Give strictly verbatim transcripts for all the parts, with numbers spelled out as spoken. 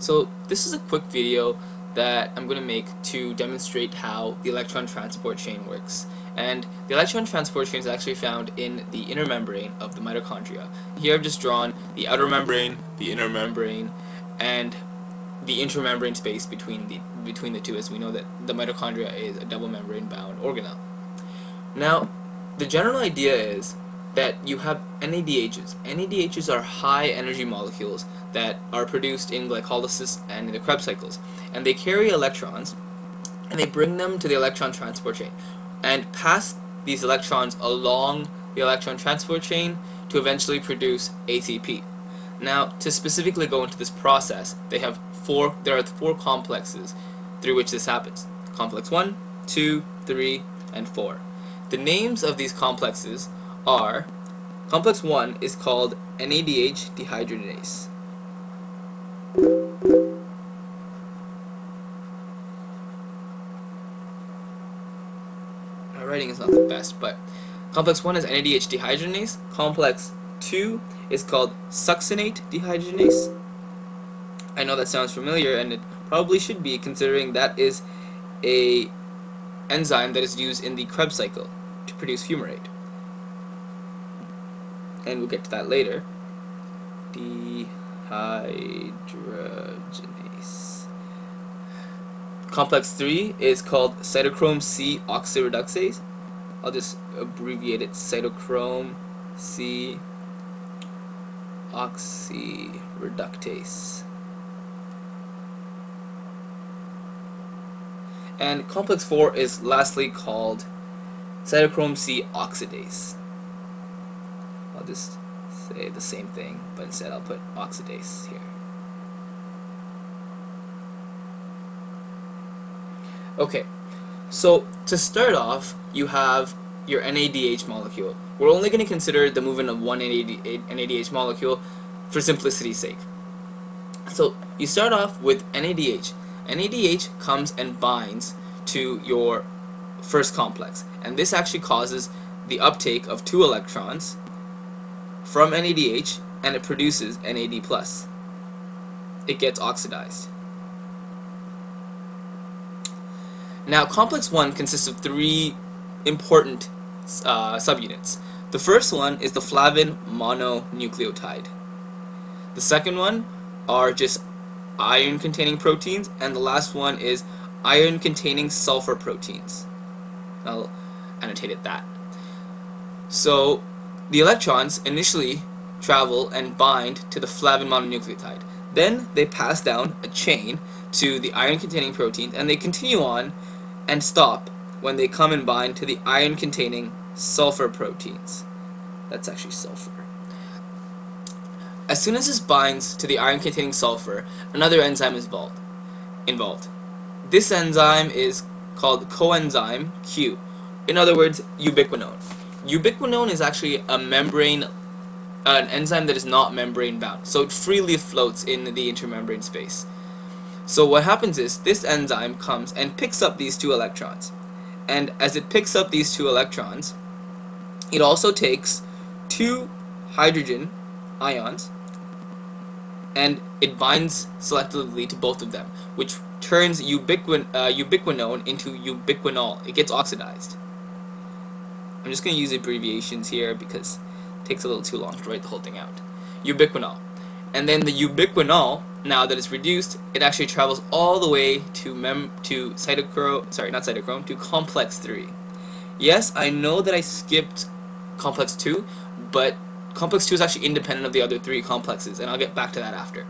So this is a quick video that I'm going to make to demonstrate how the electron transport chain works. And the electron transport chain is actually found in the inner membrane of the mitochondria. Here I've just drawn the outer membrane, the inner membrane, and the intermembrane space between the between the two, as we know that the mitochondria is a double membrane bound organelle. Now, the general idea is that you have N A D Hs. N A D Hs are high energy molecules that are produced in glycolysis and in the Krebs cycles, and they carry electrons and they bring them to the electron transport chain and pass these electrons along the electron transport chain to eventually produce A T P. Now, to specifically go into this process, they have four there are four complexes through which this happens: complex one, two, three, and four. The names of these complexes are: complex one is called N A D H dehydrogenase. My writing is not the best, but complex one is N A D H dehydrogenase. Complex two is called succinate dehydrogenase. I know that sounds familiar, and it probably should be, considering that is a enzyme that is used in the Krebs cycle to produce fumarate. And we'll get to that later. Dehydrogenase. Complex three is called cytochrome C oxidoreductase. I'll just abbreviate it: cytochrome C oxidoreductase. And complex four is lastly called cytochrome C oxidase. I'll just say the same thing, but instead I'll put oxidase here. Okay, so to start off, you have your N A D H molecule. We're only going to consider the movement of one N A D H molecule for simplicity's sake. So you start off with N A D H. N A D H comes and binds to your first complex, and this actually causes the uptake of two electrons from N A D H, and it produces N A D plus. It gets oxidized. Now, complex one consists of three important uh, subunits. The first one is the flavin mononucleotide. The second one are just iron-containing proteins, and the last one is iron-containing sulfur proteins. I'll annotate it that. So, the electrons initially travel and bind to the flavin mononucleotide. Then they pass down a chain to the iron-containing proteins, and they continue on and stop when they come and bind to the iron-containing sulfur proteins. That's actually sulfur. As soon as this binds to the iron-containing sulfur, another enzyme is involved. This enzyme is called coenzyme Q. In other words, ubiquinone. Ubiquinone is actually a membrane, an enzyme that is not membrane bound, so it freely floats in the intermembrane space. So what happens is this enzyme comes and picks up these two electrons, and as it picks up these two electrons, it also takes two hydrogen ions and it binds selectively to both of them, which turns ubiquin uh, ubiquinone into ubiquinol. It gets oxidized. I'm just going to use abbreviations here because it takes a little too long to write the whole thing out. Ubiquinol. And then the ubiquinol, now that it's reduced, it actually travels all the way to mem to cytochrome, sorry, not cytochrome, to complex three. Yes, I know that I skipped complex two, but complex two is actually independent of the other three complexes, and I'll get back to that after.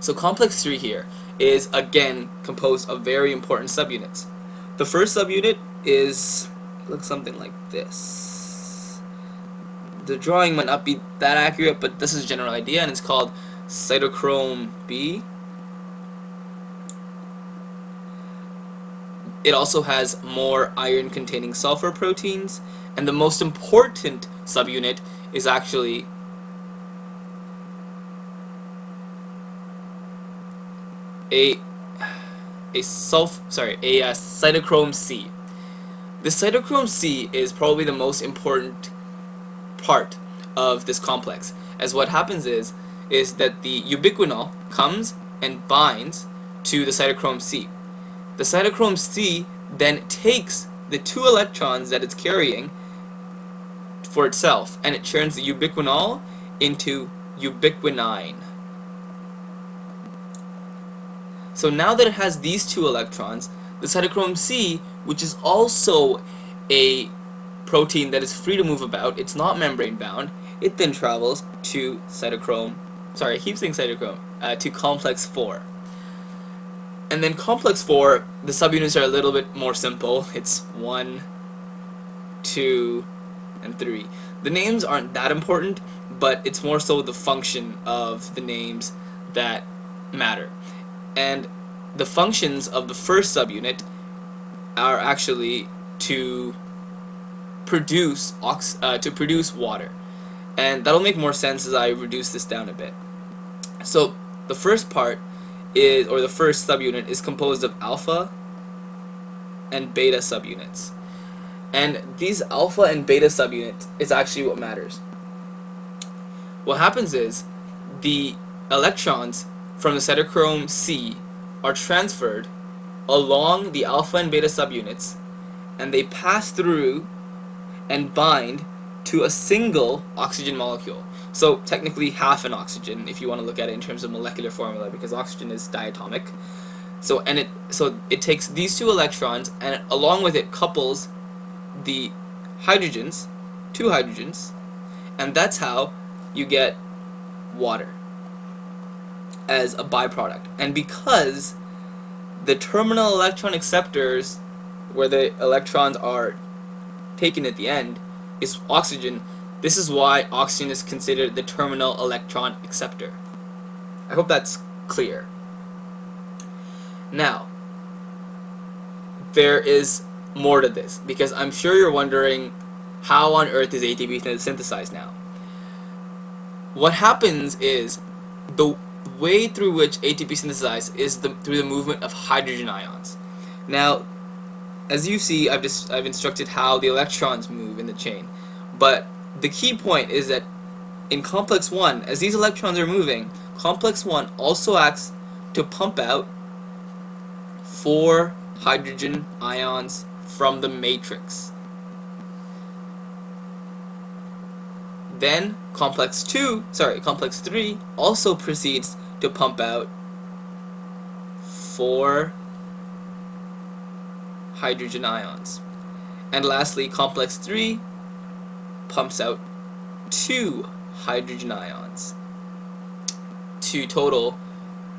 So complex three here is again composed of very important subunits. The first subunit is looks something like this. The drawing might not be that accurate, but this is a general idea, and it's called cytochrome B. It also has more iron-containing sulfur proteins, and the most important subunit is actually a a sulf sorry a uh, cytochrome C. The cytochrome C is probably the most important part of this complex, as what happens is is that the ubiquinol comes and binds to the cytochrome C. The cytochrome C then takes the two electrons that it's carrying for itself, and it turns the ubiquinol into ubiquinine. So now that it has these two electrons, the cytochrome C, which is also a protein that is free to move about, it's not membrane bound, it then travels to cytochrome, sorry I keep saying cytochrome, uh, to complex four. And then complex four, the subunits are a little bit more simple. It's one, two, and three. The names aren't that important, but it's more so the function of the names that matter. And the functions of the first subunit are actually to produce ox uh, to produce water, and that'll make more sense as I reduce this down a bit. So the first part is, or the first subunit is composed of alpha and beta subunits, and these alpha and beta subunits is actually what matters. What happens is the electrons from the cytochrome C are transferred along the alpha and beta subunits, and they pass through and bind to a single oxygen molecule. So technically half an oxygen, if you want to look at it in terms of molecular formula, because oxygen is diatomic. So and it so it takes these two electrons, and it, along with it, couples the hydrogens, two hydrogens, and that's how you get water as a byproduct. And because the terminal electron acceptors, where the electrons are taken at the end, is oxygen, this is why oxygen is considered the terminal electron acceptor. I hope that's clear. Now, there is more to this, because I'm sure you're wondering, how on earth is A T P synthesized now? What happens is, the way through which A T P synthesized is the, through the movement of hydrogen ions. Now, as you see, I've, just, I've instructed how the electrons move in the chain, but the key point is that in complex one, as these electrons are moving, complex one also acts to pump out four hydrogen ions from the matrix. Then complex two, sorry, complex three also proceeds to pump out four hydrogen ions. And lastly, complex three pumps out two hydrogen ions to total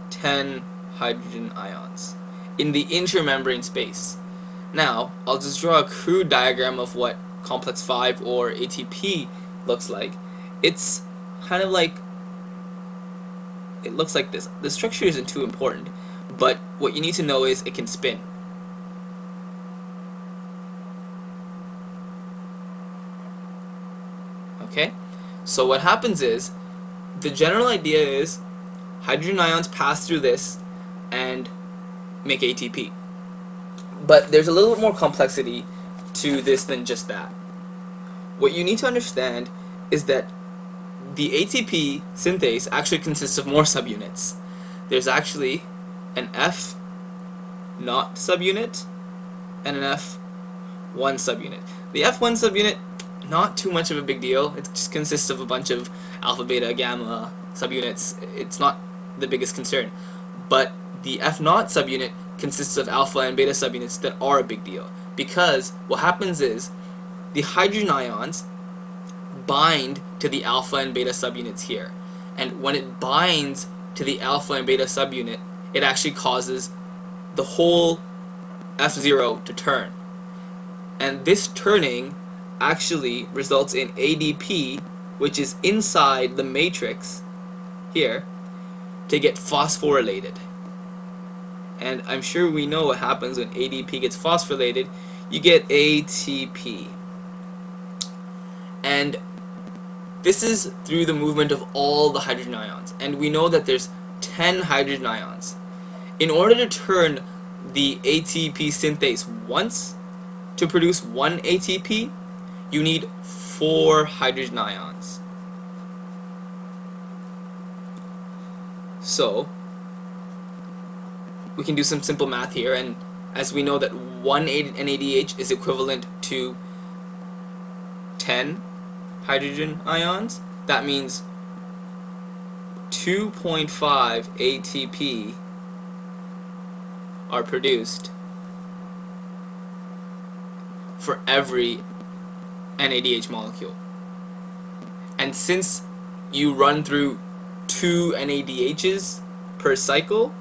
ten hydrogen ions in the intramembrane space. Now, I'll just draw a crude diagram of what complex five or A T P looks like. It's kind of like, it looks like this. The structure isn't too important, but what you need to know is it can spin. Okay, so what happens is, the general idea is hydrogen ions pass through this and make A T P. But there's a little bit more complexity to this than just that. What you need to understand is that the A T P synthase actually consists of more subunits. There's actually an F naught subunit and an F one subunit. The F one subunit, not too much of a big deal. It just consists of a bunch of alpha, beta, gamma subunits. It's not the biggest concern. But the F naught subunit consists of alpha and beta subunits that are a big deal, because what happens is the hydrogen ions bind to the alpha and beta subunits here, and when it binds to the alpha and beta subunit, it actually causes the whole F zero to turn, and this turning actually results in A D P, which is inside the matrix here, to get phosphorylated. And I'm sure we know what happens when A D P gets phosphorylated. You get A T P, and this is through the movement of all the hydrogen ions, and we know that there's ten hydrogen ions. In order to turn the A T P synthase once to produce one A T P, you need four hydrogen ions. So we can do some simple math here, and as we know that one N A D H is equivalent to ten hydrogen ions, that means two point five A T P are produced for every N A D H molecule. And since you run through two N A D H's per cycle,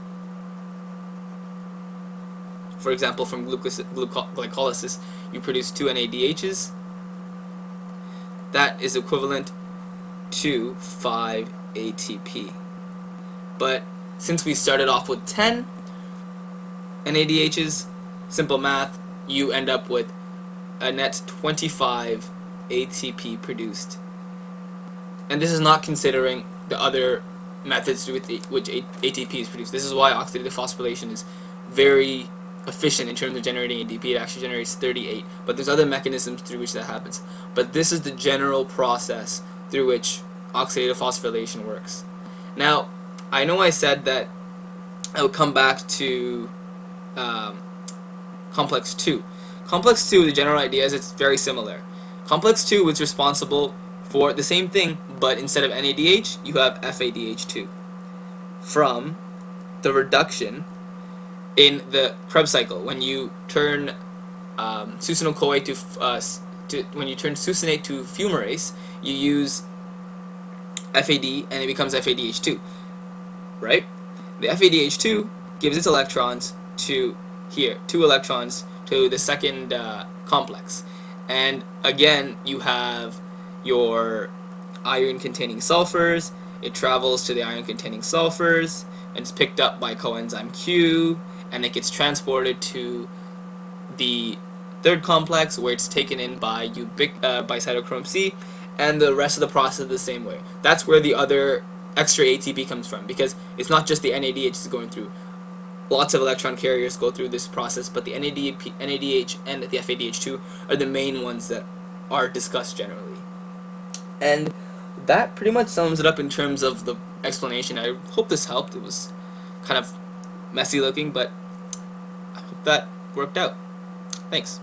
for example, from glucose, glycolysis, you produce two N A D H's, that is equivalent to five A T P. But since we started off with ten N A D H's, simple math, you end up with a net twenty-five A T P produced. And this is not considering the other methods with which A T P is produced. This is why oxidative phosphorylation is very efficient in terms of generating A T P. It actually generates thirty-eight, but there's other mechanisms through which that happens. But this is the general process through which oxidative phosphorylation works. Now, I know I said that I would come back to um, complex two. Complex two, the general idea is it's very similar. Complex two was responsible for the same thing, but instead of N A D H, you have F A D H two from the reduction in the Krebs cycle when you turn um, succinyl CoA to, uh, to when you turn succinate to fumarase, you use F A D and it becomes F A D H two, right? The F A D H two gives its electrons to here, two electrons to the second uh, complex, and again you have your iron-containing sulfurs. It travels to the iron-containing sulfurs and it's picked up by coenzyme Q, and it gets transported to the third complex where it's taken in by ubiqu uh, by cytochrome C, and the rest of the process the same way. That's where the other extra A T P comes from, because it's not just the N A D H that's going through. Lots of electron carriers go through this process, but the N A D P, N A D H and the F A D H two are the main ones that are discussed generally. And that pretty much sums it up in terms of the explanation. I hope this helped. It was kind of messy looking, but I hope that worked out. Thanks.